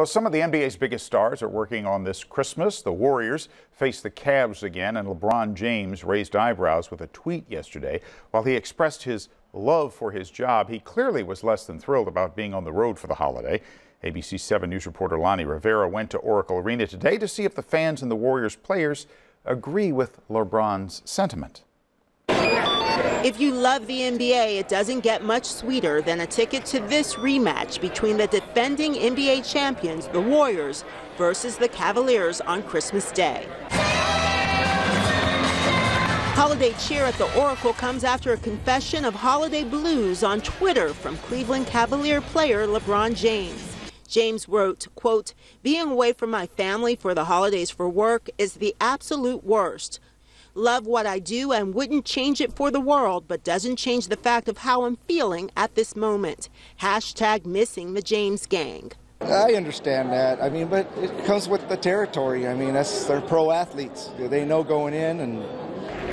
Well, some of the NBA's biggest stars are working on this Christmas. The Warriors face the Cavs again, and LeBron James raised eyebrows with a tweet yesterday. While he expressed his love for his job, he clearly was less than thrilled about being on the road for the holiday. ABC7 News reporter Lonnie Rivera went to Oracle Arena today to see if the fans and the Warriors players agree with LeBron's sentiment. If you love the NBA, it doesn't get much sweeter than a ticket to this rematch between the defending NBA champions, the Warriors, versus the Cavaliers on Christmas Day. Holiday cheer at the Oracle comes after a confession of holiday blues on Twitter from Cleveland Cavalier player LeBron James. James wrote, quote, "Being away from my family for the holidays for work is the absolute worst. Love what I do and wouldn't change it for the world, but doesn't change the fact of how I'm feeling at this moment. Hashtag missing the James gang." I understand that. I mean, but it comes with the territory. I mean, they're pro athletes. They know going in, and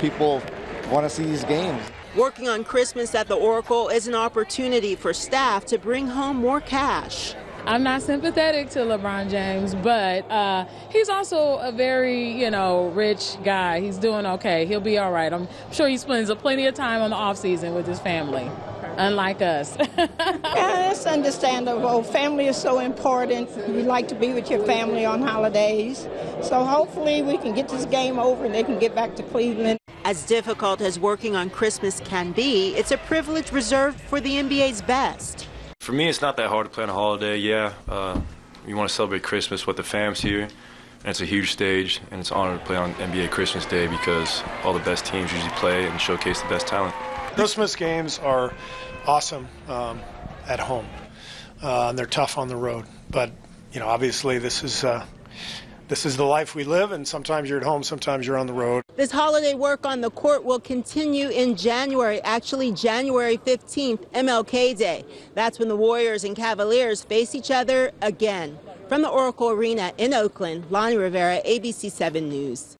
people want to see these games. Working on Christmas at the Oracle is an opportunity for staff to bring home more cash. I'm not sympathetic to LeBron James, but he's also a very, rich guy. He's doing okay. He'll be all right. I'm sure he spends plenty of time on the off season with his family, unlike us. That's understandable. Family is so important. You like to be with your family on holidays. So hopefully we can get this game over and they can get back to Cleveland. As difficult as working on Christmas can be, it's a privilege reserved for the NBA's best. For me, it's not that hard to plan a holiday. Yeah, you want to celebrate Christmas with the fam's here, and it's a huge stage, and it's an honor to play on NBA Christmas Day because all the best teams usually play and showcase the best talent. Christmas games are awesome at home. They're tough on the road, but obviously this is the life we live, and sometimes you're at home, sometimes you're on the road. This holiday work on the court will continue in January, actually January 15th, MLK Day. That's when the Warriors and Cavaliers face each other again. From the Oracle Arena in Oakland, Lonnie Rivera, ABC7 News.